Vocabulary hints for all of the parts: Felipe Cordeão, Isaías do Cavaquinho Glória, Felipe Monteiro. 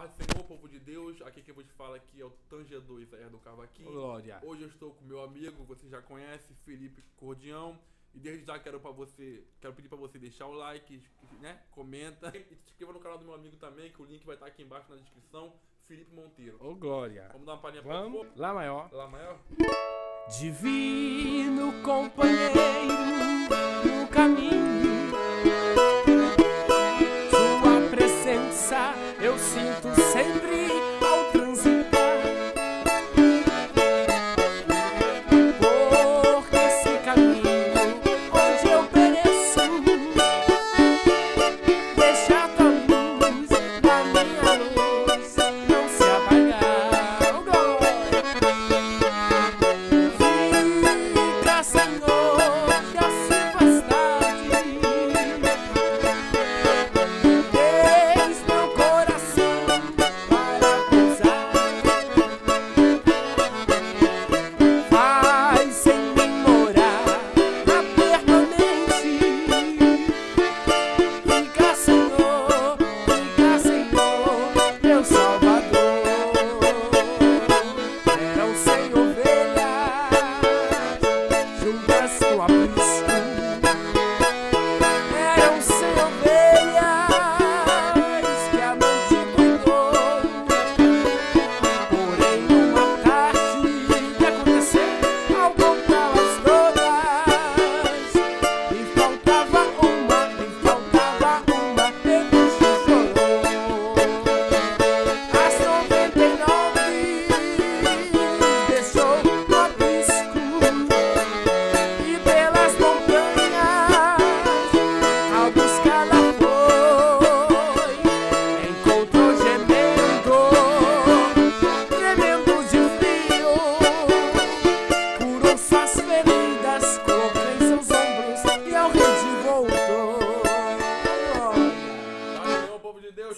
paz do Senhor, povo de Deus. Aqui quem vos fala aqui é o tangedor Isaías do Cavaquinho Glória. Hoje eu estou com meu amigo, você já conhece, Felipe Cordeão. E desde já quero pedir para você deixar o like, né? Comenta e se inscreva no canal do meu amigo também, que o link vai estar aqui embaixo na descrição. Felipe Monteiro. Ô Glória. Vamos dar uma palhinha para o povo? Lá maior. Lá maior. Divino companheiro no caminho, sua presença eu sinto sempre ao transitar, porque esse caminho onde eu pereço deixa a tua luz, a minha luz não se apagar.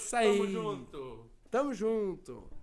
Fica, Senhor, Tamo junto.